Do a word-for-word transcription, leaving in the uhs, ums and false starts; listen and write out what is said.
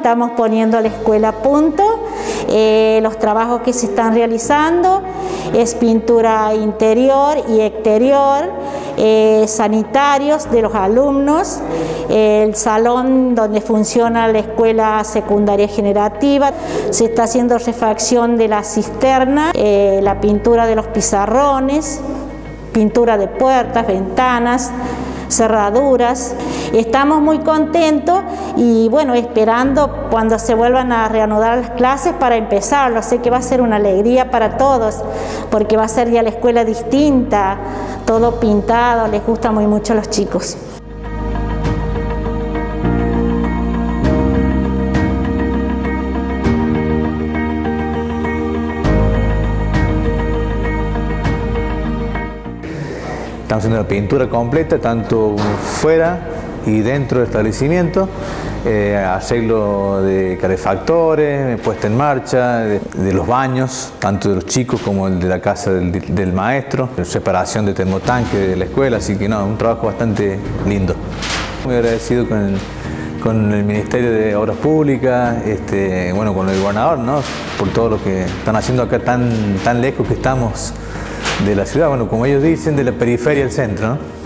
estamos poniendo a la escuela a punto. Eh, los trabajos que se están realizando es pintura interior y exterior, eh, sanitarios de los alumnos, eh, el salón donde funciona la escuela secundaria generativa, se está haciendo refacción de la cisterna, eh, la pintura de los pizarrones, pintura de puertas, ventanas, cerraduras. Estamos muy contentos y bueno, esperando cuando se vuelvan a reanudar las clases para empezarlo. Sé que va a ser una alegría para todos porque va a ser ya la escuela distinta, todo pintado, les gusta muy mucho a los chicos. Estamos haciendo una pintura completa, tanto fuera y dentro del establecimiento, eh, arreglo de calefactores, puesta en marcha, de, de los baños, tanto de los chicos como el de la casa del, del maestro, separación de termotanque de la escuela, así que no, un trabajo bastante lindo. Muy agradecido con el, con el Ministerio de Obras Públicas, este, bueno, con el gobernador, ¿no? Por todo lo que están haciendo acá tan, tan lejos que estamos de la ciudad, bueno, como ellos dicen, de la periferia al centro, ¿no?